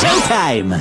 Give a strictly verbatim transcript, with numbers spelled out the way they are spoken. Showtime!